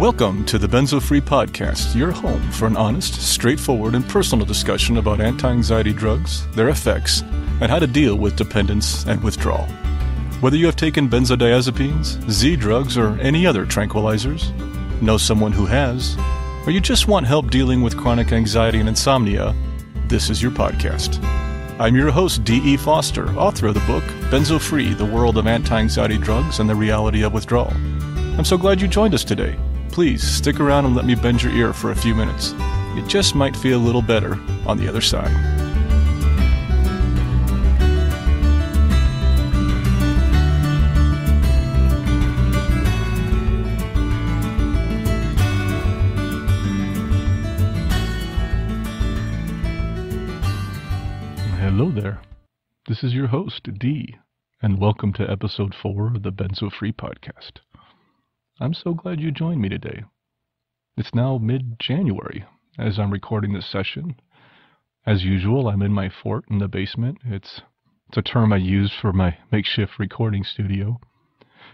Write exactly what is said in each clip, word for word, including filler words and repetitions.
Welcome to the Benzo Free Podcast, your home for an honest, straightforward, and personal discussion about anti-anxiety drugs, their effects, and how to deal with dependence and withdrawal. Whether you have taken benzodiazepines, Z drugs, or any other tranquilizers, know someone who has, or you just want help dealing with chronic anxiety and insomnia, this is your podcast. I'm your host, D E. Foster, author of the book, Benzo Free, The World of Anti-Anxiety Drugs and the Reality of Withdrawal. I'm so glad you joined us today. Please stick around and let me bend your ear for a few minutes. It just might feel a little better on the other side. Hello there. This is your host, D, and welcome to episode four of the Benzo Free Podcast. I'm so glad you joined me today. It's now mid-January as I'm recording this session. As usual, I'm in my fort in the basement. It's, it's a term I use for my makeshift recording studio.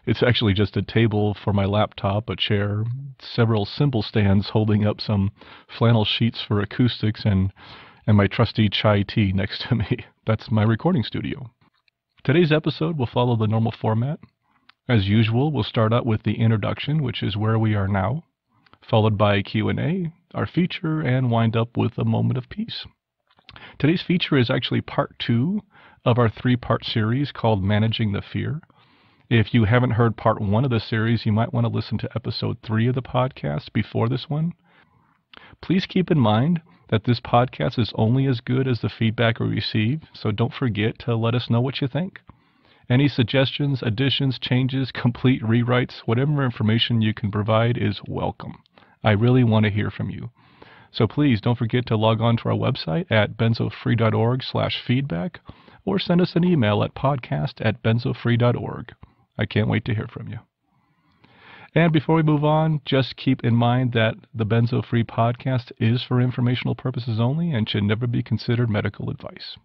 It's actually just a table for my laptop, a chair, several cymbal stands holding up some flannel sheets for acoustics, and and my trusty chai tea next to me. That's my recording studio. Today's episode will follow the normal format. As usual, we'll start out with the introduction, which is where we are now, followed by Q and A, our feature, and wind up with a moment of peace. Today's feature is actually part two of our three-part series called Managing the Fear. If you haven't heard part one of the series, you might want to listen to episode three of the podcast before this one. Please keep in mind that this podcast is only as good as the feedback we receive, so don't forget to let us know what you think. Any suggestions, additions, changes, complete rewrites, whatever information you can provide is welcome. I really want to hear from you. So please don't forget to log on to our website at benzofree dot org slash feedback or send us an email at podcast at benzofree dot org. I can't wait to hear from you. And before we move on, just keep in mind that the Benzo Free Podcast is for informational purposes only and should never be considered medical advice.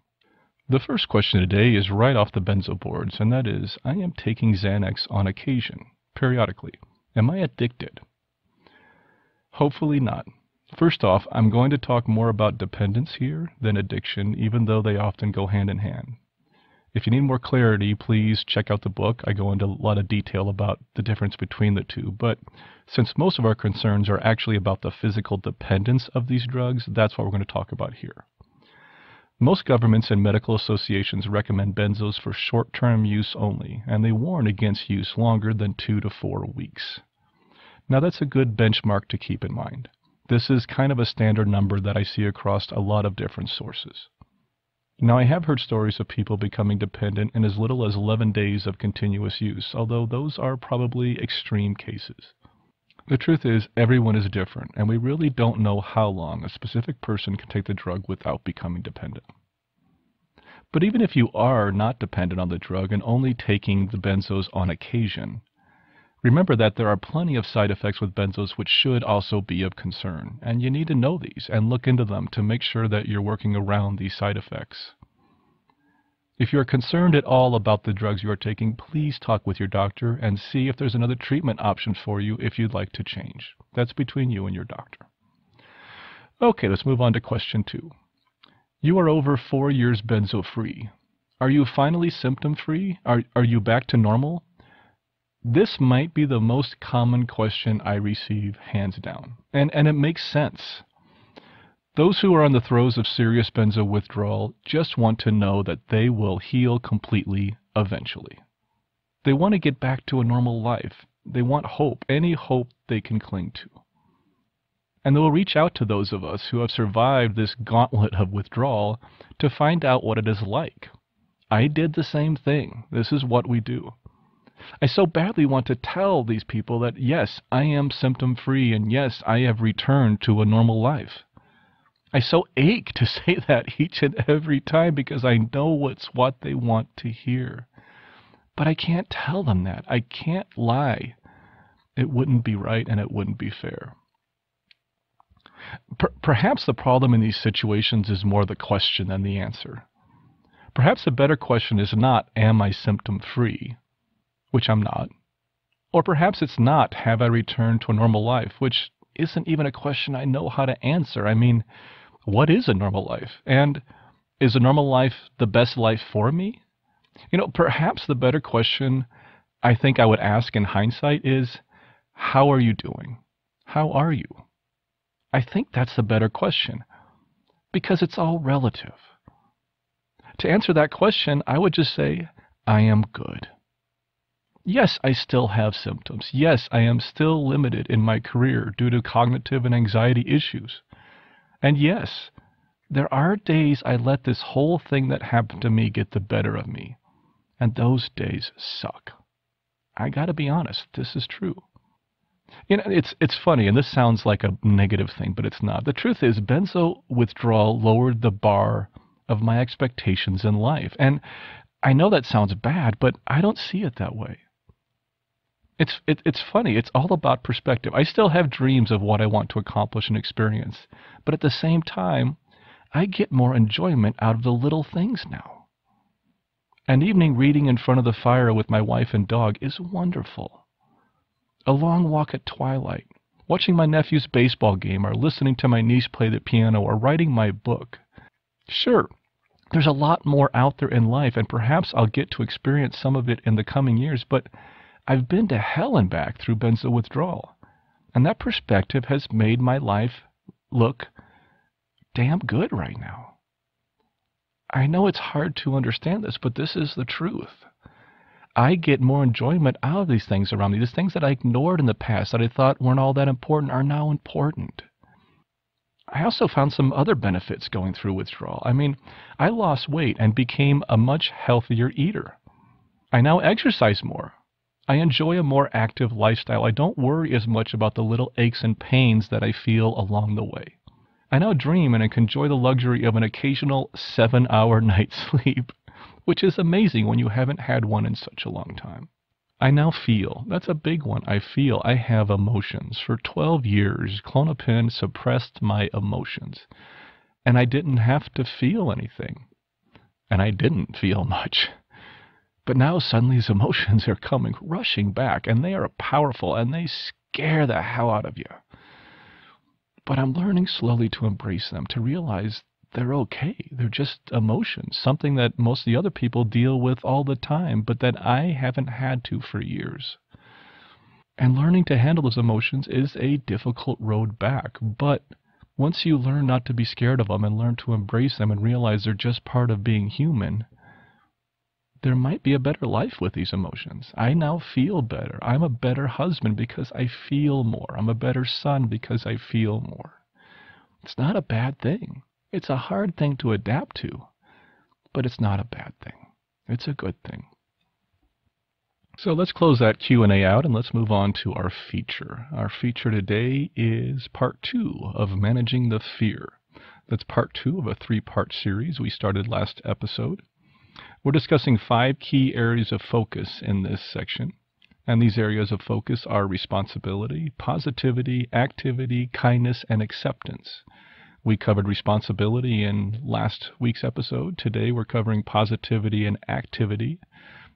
The first question today is right off the benzo boards, and that is, I am taking Xanax on occasion, periodically. Am I addicted? Hopefully not. First off, I'm going to talk more about dependence here than addiction, even though they often go hand in hand. If you need more clarity, please check out the book. I go into a lot of detail about the difference between the two. But since most of our concerns are actually about the physical dependence of these drugs, that's what we're going to talk about here. Most governments and medical associations recommend benzos for short-term use only, and they warn against use longer than two to four weeks. Now, that's a good benchmark to keep in mind. This is kind of a standard number that I see across a lot of different sources. Now, I have heard stories of people becoming dependent in as little as eleven days of continuous use, although those are probably extreme cases. The truth is, everyone is different, and we really don't know how long a specific person can take the drug without becoming dependent. But even if you are not dependent on the drug and only taking the benzos on occasion, remember that there are plenty of side effects with benzos which should also be of concern, and you need to know these and look into them to make sure that you're working around these side effects. If you're concerned at all about the drugs you are taking, please talk with your doctor and see if there's another treatment option for you if you'd like to change. That's between you and your doctor. Okay, let's move on to question two. You are over four years benzo-free. Are you finally symptom-free? Are, are you back to normal? This might be the most common question I receive, hands down, and, and it makes sense. Those who are on the throes of serious benzo withdrawal just want to know that they will heal completely eventually. They want to get back to a normal life. They want hope, any hope they can cling to. And they will reach out to those of us who have survived this gauntlet of withdrawal to find out what it is like. I did the same thing. This is what we do. I so badly want to tell these people that, yes, I am symptom-free, and yes, I have returned to a normal life. I so ache to say that each and every time because I know it's what they want to hear. But I can't tell them that. I can't lie. It wouldn't be right, and it wouldn't be fair. Per- perhaps the problem in these situations is more the question than the answer. Perhaps a better question is not, am I symptom-free? Which I'm not, Or perhaps it's not, have I returned to a normal life, which isn't even a question I know how to answer. I mean, what is a normal life? And is a normal life the best life for me? You know, perhaps the better question I think I would ask in hindsight is, how are you doing? How are you? I think that's the better question, because it's all relative. To answer that question, I would just say, I am good. Yes, I still have symptoms. Yes, I am still limited in my career due to cognitive and anxiety issues. And yes, there are days I let this whole thing that happened to me get the better of me. And those days suck. I gotta be honest, this is true. You know, it's it's funny, and this sounds like a negative thing, but it's not. The truth is, benzo withdrawal lowered the bar of my expectations in life. And I know that sounds bad, but I don't see it that way. It's it, it's funny. It's all about perspective. I still have dreams of what I want to accomplish and experience, but at the same time, I get more enjoyment out of the little things now. An evening reading in front of the fire with my wife and dog is wonderful. A long walk at twilight, watching my nephew's baseball game, or listening to my niece play the piano, or writing my book. Sure, there's a lot more out there in life, and perhaps I'll get to experience some of it in the coming years, but I've been to hell and back through benzo withdrawal, and that perspective has made my life look damn good right now. I know it's hard to understand this, but this is the truth. I get more enjoyment out of these things around me. These things that I ignored in the past that I thought weren't all that important are now important. I also found some other benefits going through withdrawal. I mean, I lost weight and became a much healthier eater. I now exercise more. I enjoy a more active lifestyle. I don't worry as much about the little aches and pains that I feel along the way. I now dream and I can enjoy the luxury of an occasional seven-hour night's sleep, which is amazing when you haven't had one in such a long time. I now feel. That's a big one. I feel. I have emotions. For twelve years, Klonopin suppressed my emotions, and I didn't have to feel anything, and I didn't feel much. But now suddenly these emotions are coming, rushing back, and they are powerful, and they scare the hell out of you. But I'm learning slowly to embrace them, to realize they're okay. They're just emotions, something that most of the other people deal with all the time, but that I haven't had to for years. And learning to handle those emotions is a difficult road back. But once you learn not to be scared of them and learn to embrace them and realize they're just part of being human, there might be a better life with these emotions. I now feel better. I'm a better husband because I feel more. I'm a better son because I feel more. It's not a bad thing. It's a hard thing to adapt to, but it's not a bad thing. It's a good thing. So let's close that Q and A out and let's move on to our feature. Our feature today is part two of Managing the Fear. That's part two of a three-part series we started last episode. We're discussing five key areas of focus in this section. And these areas of focus are responsibility, positivity, activity, kindness, and acceptance. We covered responsibility in last week's episode. Today we're covering positivity and activity.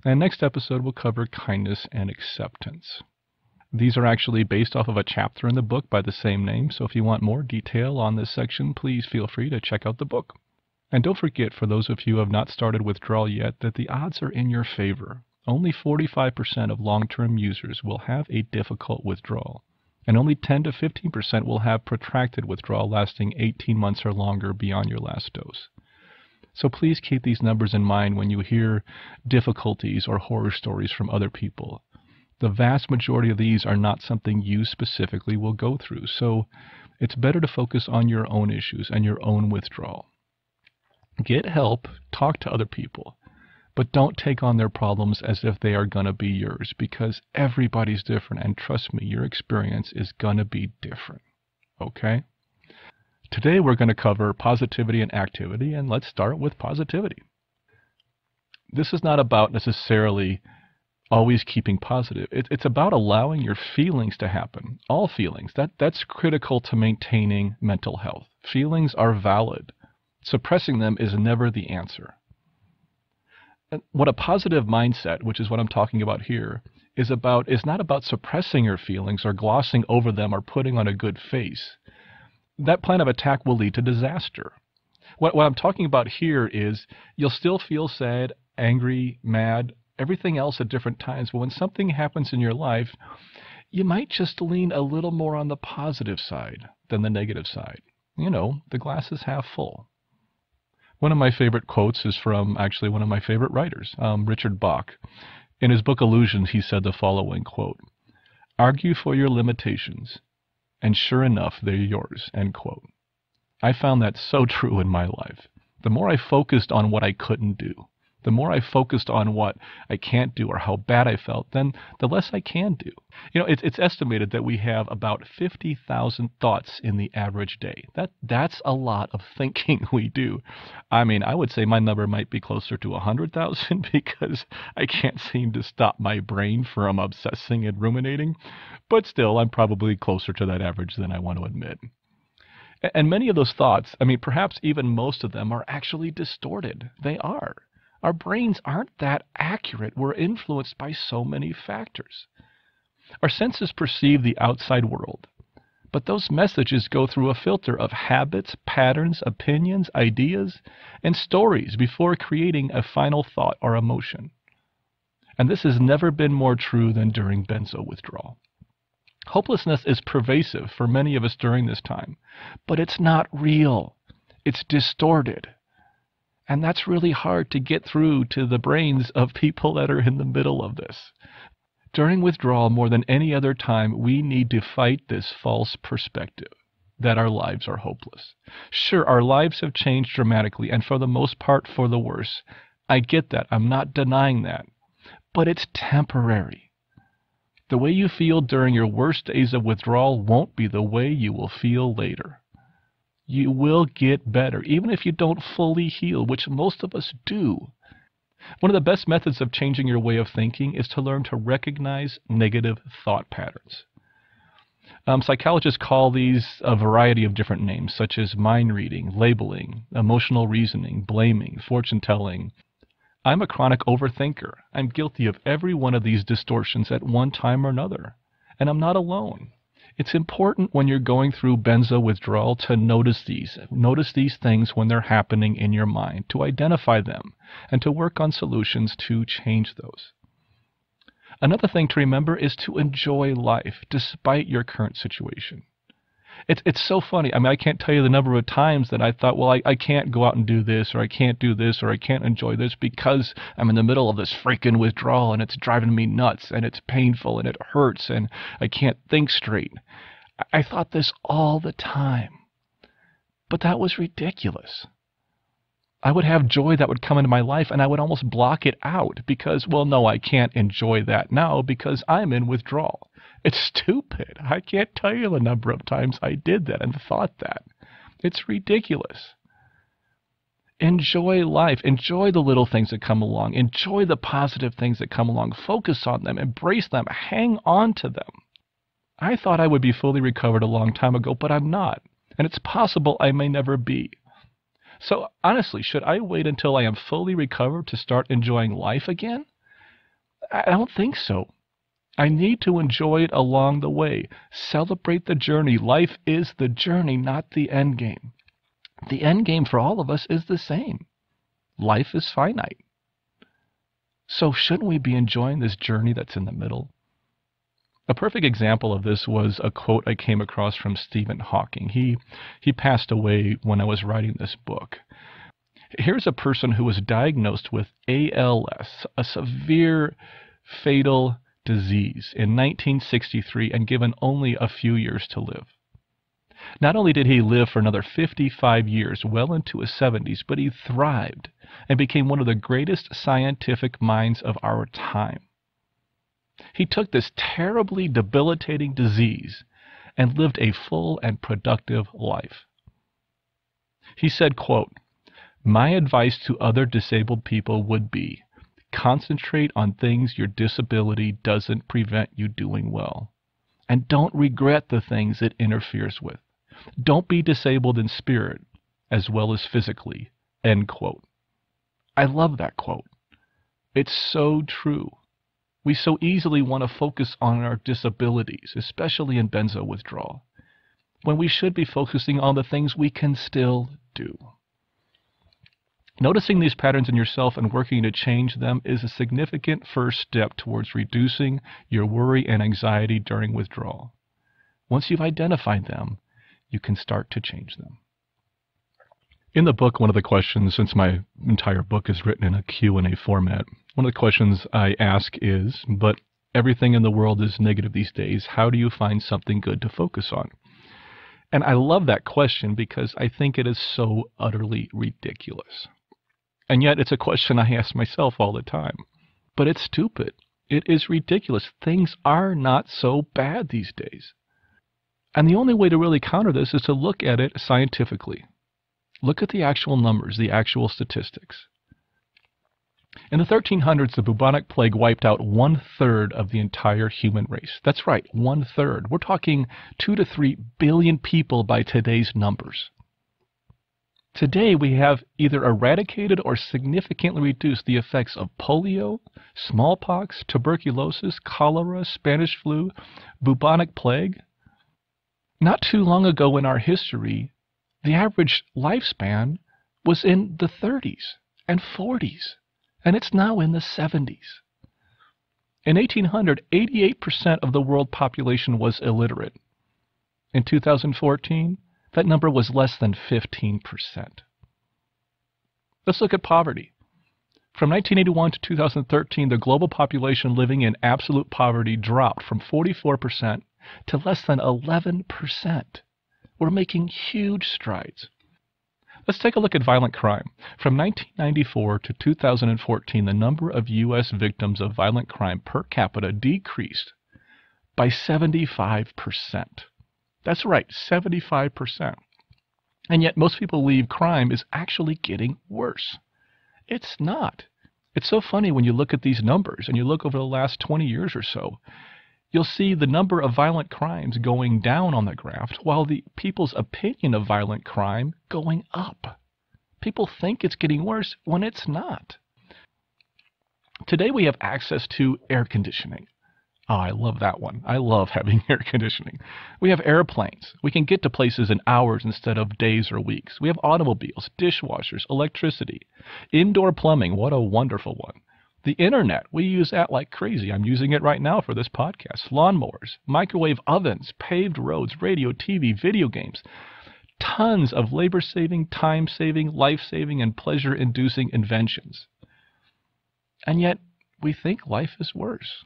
And next episode we'll cover kindness and acceptance. These are actually based off of a chapter in the book by the same name. So if you want more detail on this section, please feel free to check out the book. And don't forget, for those of you who have not started withdrawal yet, that the odds are in your favor. Only forty-five percent of long-term users will have a difficult withdrawal. And only ten to fifteen percent will have protracted withdrawal lasting eighteen months or longer beyond your last dose. So please keep these numbers in mind when you hear difficulties or horror stories from other people. The vast majority of these are not something you specifically will go through, so it's better to focus on your own issues and your own withdrawal. Get help, talk to other people, but don't take on their problems as if they are going to be yours, because everybody's different, and trust me, your experience is going to be different, okay? Today we're going to cover positivity and activity, and let's start with positivity. This is not about necessarily always keeping positive. It, it's about allowing your feelings to happen, all feelings. That, that's critical to maintaining mental health. Feelings are valid. Suppressing them is never the answer. What a positive mindset, which is what I'm talking about here, is about, it's not about suppressing your feelings or glossing over them or putting on a good face. That plan of attack will lead to disaster. What, what I'm talking about here is you'll still feel sad, angry, mad, everything else at different times. But when something happens in your life, you might just lean a little more on the positive side than the negative side. You know, the glass is half full. One of my favorite quotes is from actually one of my favorite writers, um, Richard Bach. In his book Illusions, he said the following quote, "Argue for your limitations, and sure enough, they're yours," end quote. I found that so true in my life. The more I focused on what I couldn't do, the more I focused on what I can't do or how bad I felt, then the less I can do. You know, it's, it's estimated that we have about fifty thousand thoughts in the average day. That, that's a lot of thinking we do. I mean, I would say my number might be closer to one hundred thousand because I can't seem to stop my brain from obsessing and ruminating. But still, I'm probably closer to that average than I want to admit. And many of those thoughts, I mean, perhaps even most of them, are actually distorted. They are. Our brains aren't that accurate. We're influenced by so many factors. Our senses perceive the outside world, but those messages go through a filter of habits, patterns, opinions, ideas, and stories before creating a final thought or emotion. And this has never been more true than during benzo withdrawal. Hopelessness is pervasive for many of us during this time, but it's not real. It's distorted. And that's really hard to get through to the brains of people that are in the middle of this. During withdrawal, more than any other time, we need to fight this false perspective that our lives are hopeless. Sure, our lives have changed dramatically, and for the most part, for the worse. I get that. I'm not denying that. But it's temporary. The way you feel during your worst days of withdrawal won't be the way you will feel later. You will get better, even if you don't fully heal, which most of us do. One of the best methods of changing your way of thinking is to learn to recognize negative thought patterns. Um, psychologists call these a variety of different names, such as mind reading, labeling, emotional reasoning, blaming, fortune telling. I'm a chronic overthinker. I'm guilty of every one of these distortions at one time or another, and I'm not alone. It's important when you're going through benzo withdrawal to notice these. Notice these things when they're happening in your mind, to identify them, and to work on solutions to change those. Another thing to remember is to enjoy life despite your current situation. It's, it's so funny. I mean, I can't tell you the number of times that I thought, well, I, I can't go out and do this, or I can't do this, or I can't enjoy this because I'm in the middle of this freaking withdrawal and it's driving me nuts and it's painful and it hurts and I can't think straight. I, I thought this all the time, but that was ridiculous. I would have joy that would come into my life and I would almost block it out because, well, no, I can't enjoy that now because I'm in withdrawal. It's stupid. I can't tell you the number of times I did that and thought that. It's ridiculous. Enjoy life. Enjoy the little things that come along. Enjoy the positive things that come along. Focus on them. Embrace them. Hang on to them. I thought I would be fully recovered a long time ago, but I'm not. And it's possible I may never be. So honestly, should I wait until I am fully recovered to start enjoying life again? I don't think so. I need to enjoy it along the way. Celebrate the journey. Life is the journey, not the end game. The end game for all of us is the same. Life is finite. So shouldn't we be enjoying this journey that's in the middle? A perfect example of this was a quote I came across from Stephen Hawking. He, he passed away when I was writing this book. Here's a person who was diagnosed with A L S, a severe fatal disease, in nineteen sixty-three and given only a few years to live. Not only did he live for another fifty-five years, well into his seventies, but he thrived and became one of the greatest scientific minds of our time. He took this terribly debilitating disease and lived a full and productive life. He said, quote, "My advice to other disabled people would be, concentrate on things your disability doesn't prevent you doing well. And don't regret the things it interferes with. Don't be disabled in spirit as well as physically." End quote. I love that quote. It's so true. We so easily want to focus on our disabilities, especially in benzo withdrawal, when we should be focusing on the things we can still do. Noticing these patterns in yourself and working to change them is a significant first step towards reducing your worry and anxiety during withdrawal. Once you've identified them, you can start to change them. In the book, one of the questions, since my entire book is written in a Q and A format, one of the questions I ask is, but everything in the world is negative these days. How do you find something good to focus on? And I love that question because I think it is so utterly ridiculous. And yet it's a question I ask myself all the time. But it's stupid. It is ridiculous. Things are not so bad these days. And the only way to really counter this is to look at it scientifically. Look at the actual numbers, the actual statistics. In the thirteen hundreds, the bubonic plague wiped out one-third of the entire human race. That's right, one-third. We're talking two to three billion people by today's numbers. Today, we have either eradicated or significantly reduced the effects of polio, smallpox, tuberculosis, cholera, Spanish flu, bubonic plague. Not too long ago in our history, the average lifespan was in the thirties and forties, and it's now in the seventies. In eighteen hundred, eighty-eight percent of the world population was illiterate. In two thousand fourteen, that number was less than fifteen percent. Let's look at poverty. From nineteen eighty-one to two thousand thirteen, the global population living in absolute poverty dropped from forty-four percent to less than eleven percent. We're making huge strides. Let's take a look at violent crime. From nineteen ninety-four to two thousand fourteen, the number of U S victims of violent crime per capita decreased by seventy-five percent. That's right, seventy-five percent. And yet most people believe crime is actually getting worse. It's not. It's so funny when you look at these numbers and you look over the last twenty years or so, you'll see the number of violent crimes going down on the graph while the people's opinion of violent crime going up. People think it's getting worse when it's not. Today we have access to air conditioning. Oh, I love that one. I love having air conditioning. We have airplanes. We can get to places in hours instead of days or weeks. We have automobiles, dishwashers, electricity, indoor plumbing. What a wonderful one. The internet, we use that like crazy. I'm using it right now for this podcast. Lawnmowers, microwave ovens, paved roads, radio, T V, video games. Tons of labor-saving, time-saving, life-saving, and pleasure-inducing inventions. And yet, we think life is worse.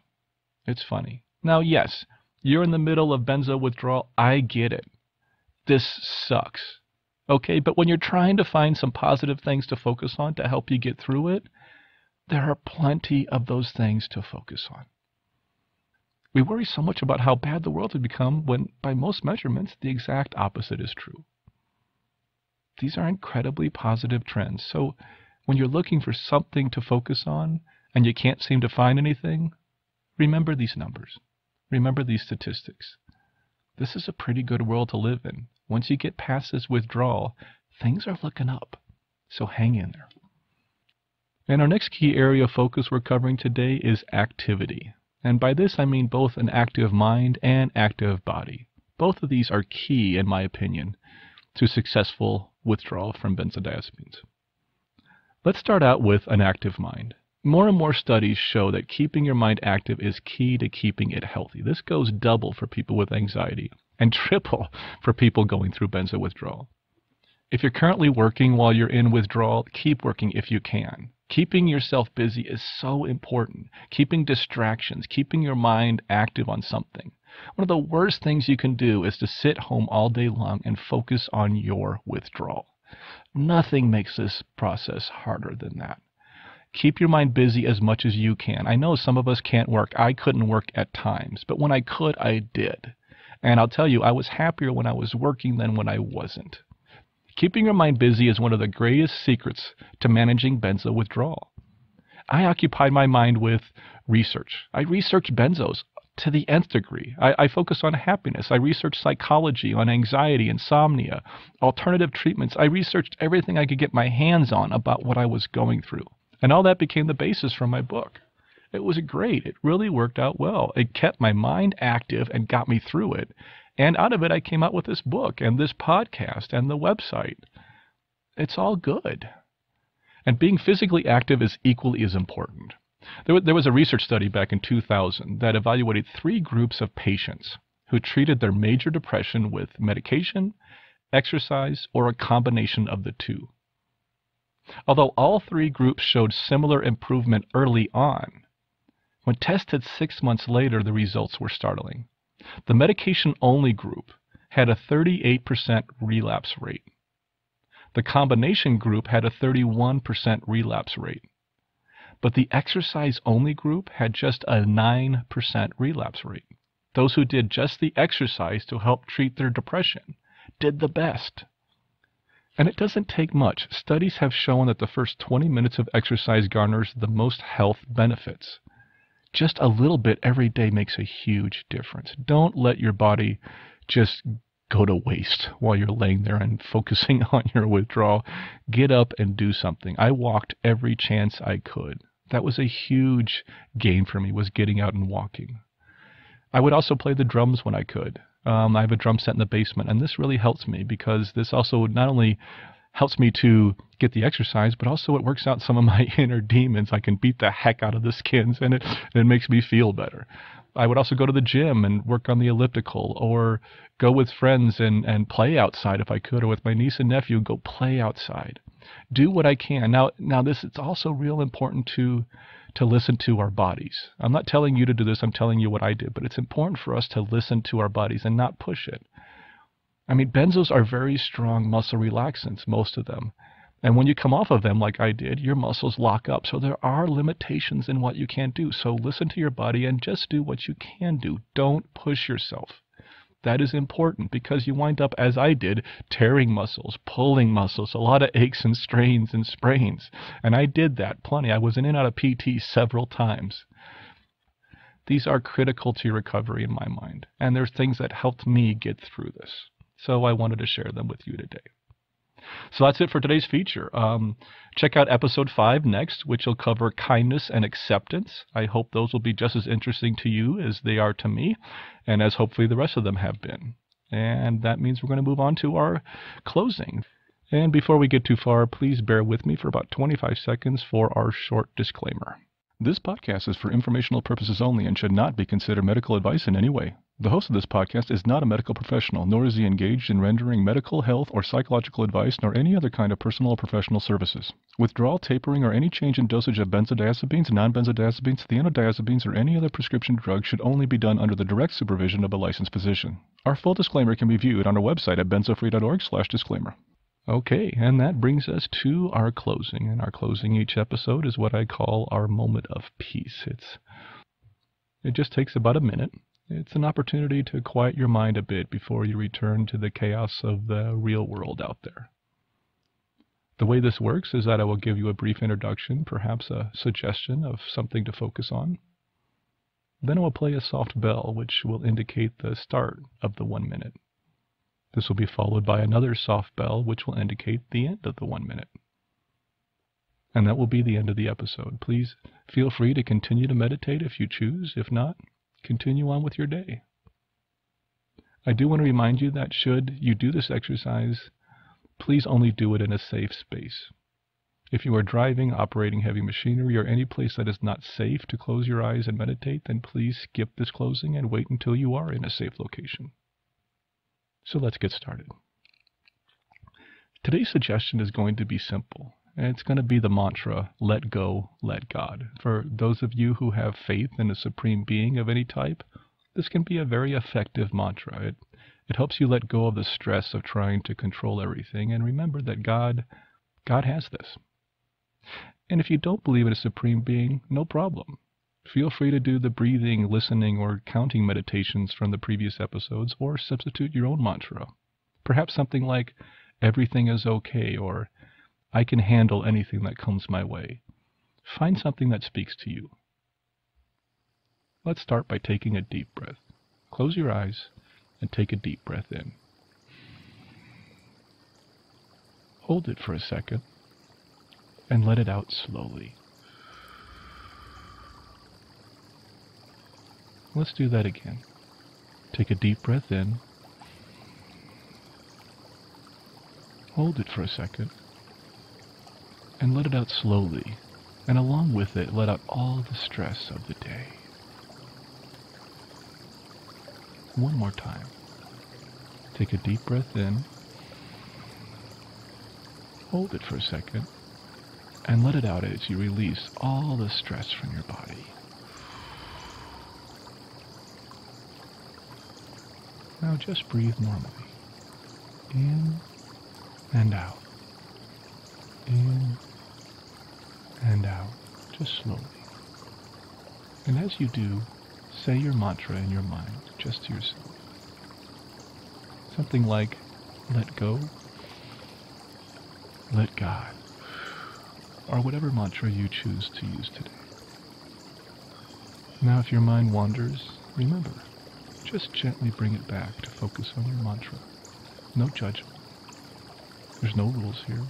It's funny. Now, yes, you're in the middle of benzo withdrawal. I get it. This sucks. Okay, but when you're trying to find some positive things to focus on to help you get through it, there are plenty of those things to focus on. We worry so much about how bad the world would become when, by most measurements, the exact opposite is true. These are incredibly positive trends. So when you're looking for something to focus on and you can't seem to find anything, remember these numbers. Remember these statistics. This is a pretty good world to live in. Once you get past this withdrawal, things are looking up. So hang in there. And our next key area of focus we're covering today is activity. And by this I mean both an active mind and active body. Both of these are key, in my opinion, to successful withdrawal from benzodiazepines. Let's start out with an active mind. More and more studies show that keeping your mind active is key to keeping it healthy. This goes double for people with anxiety and triple for people going through benzo withdrawal. If you're currently working while you're in withdrawal, keep working if you can. Keeping yourself busy is so important. Keeping distractions, keeping your mind active on something. One of the worst things you can do is to sit home all day long and focus on your withdrawal. Nothing makes this process harder than that. Keep your mind busy as much as you can. I know some of us can't work. I couldn't work at times, but when I could, I did. And I'll tell you, I was happier when I was working than when I wasn't. Keeping your mind busy is one of the greatest secrets to managing benzo withdrawal. I occupied my mind with research. I researched benzos to the nth degree. I, I focused on happiness. I researched psychology, on anxiety, insomnia, alternative treatments. I researched everything I could get my hands on about what I was going through. And all that became the basis for my book. It was great. It really worked out well. It kept my mind active and got me through it. And out of it, I came out with this book and this podcast and the website. It's all good. And being physically active is equally as important. There, there was a research study back in two thousand that evaluated three groups of patients who treated their major depression with medication, exercise, or a combination of the two. Although all three groups showed similar improvement early on, when tested six months later, the results were startling. The medication-only group had a thirty-eight percent relapse rate. The combination group had a thirty-one percent relapse rate. But the exercise-only group had just a nine percent relapse rate. Those who did just the exercise to help treat their depression did the best. And it doesn't take much. Studies have shown that the first twenty minutes of exercise garners the most health benefits. Just a little bit every day makes a huge difference. Don't let your body just go to waste while you're laying there and focusing on your withdrawal. Get up and do something. I walked every chance I could. That was a huge gain for me, was getting out and walking. I would also play the drums when I could. Um, I have a drum set in the basement, and this really helps me because this also not only helps me to get the exercise, but also it works out some of my inner demons. I can beat the heck out of the skins, and it, and it makes me feel better. I would also go to the gym and work on the elliptical, or go with friends and, and play outside if I could, or with my niece and nephew, go play outside. Do what I can. Now, now this it's also real important to, to listen to our bodies. I'm not telling you to do this. I'm telling you what I did, but it's important for us to listen to our bodies and not push it. I mean, benzos are very strong muscle relaxants, most of them. And when you come off of them, like I did, your muscles lock up. So there are limitations in what you can do. So listen to your body and just do what you can do. Don't push yourself. That is important because you wind up, as I did, tearing muscles, pulling muscles, a lot of aches and strains and sprains. And I did that plenty. I was in and out of P T several times. These are critical to your recovery in my mind. And there's things that helped me get through this. So I wanted to share them with you today. So that's it for today's feature. Um, check out episode five next, which will cover kindness and acceptance. I hope those will be just as interesting to you as they are to me, and as hopefully the rest of them have been. And that means we're going to move on to our closing. And before we get too far, please bear with me for about twenty-five seconds for our short disclaimer. This podcast is for informational purposes only and should not be considered medical advice in any way. The host of this podcast is not a medical professional, nor is he engaged in rendering medical, health, or psychological advice, nor any other kind of personal or professional services. Withdrawal, tapering, or any change in dosage of benzodiazepines, non-benzodiazepines, theanodiazepines, or any other prescription drug should only be done under the direct supervision of a licensed physician. Our full disclaimer can be viewed on our website at benzo free dot org slash disclaimer. Okay, and that brings us to our closing. And our closing each episode is what I call our moment of peace. It's, it just takes about a minute. It's an opportunity to quiet your mind a bit before you return to the chaos of the real world out there. The way this works is that I will give you a brief introduction, perhaps a suggestion of something to focus on. Then I will play a soft bell, which will indicate the start of the one minute. This will be followed by another soft bell, which will indicate the end of the one minute. And that will be the end of the episode. Please feel free to continue to meditate if you choose. If not, continue on with your day. I do want to remind you that should you do this exercise, please only do it in a safe space. If you are driving, operating heavy machinery, or any place that is not safe to close your eyes and meditate, then please skip this closing and wait until you are in a safe location. So let's get started. Today's suggestion is going to be simple. And it's going to be the mantra, let go, let God. For those of you who have faith in a supreme being of any type, this can be a very effective mantra. It, it helps you let go of the stress of trying to control everything and remember that God, God has this. And if you don't believe in a supreme being, no problem. Feel free to do the breathing, listening, or counting meditations from the previous episodes or substitute your own mantra. Perhaps something like, everything is okay, or I can handle anything that comes my way. Find something that speaks to you. Let's start by taking a deep breath. Close your eyes and take a deep breath in. Hold it for a second and let it out slowly. Let's do that again. Take a deep breath in. Hold it for a second. And let it out slowly. And along with it, let out all the stress of the day. One more time. Take a deep breath in. Hold it for a second. And let it out as you release all the stress from your body. Now just breathe normally. In and out. In and out. Just slowly. And as you do, say your mantra in your mind, just to yourself. Something like, let go, let God, or whatever mantra you choose to use today. Now if your mind wanders, remember, just gently bring it back to focus on your mantra. No judgment. There's no rules here.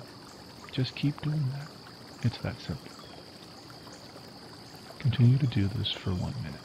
Just keep doing that. It's that simple. Continue to do this for one minute.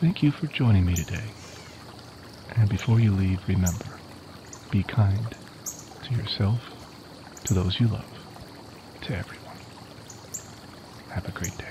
Thank you for joining me today. And before you leave, remember, be kind to yourself, to those you love, to everyone. Have a great day.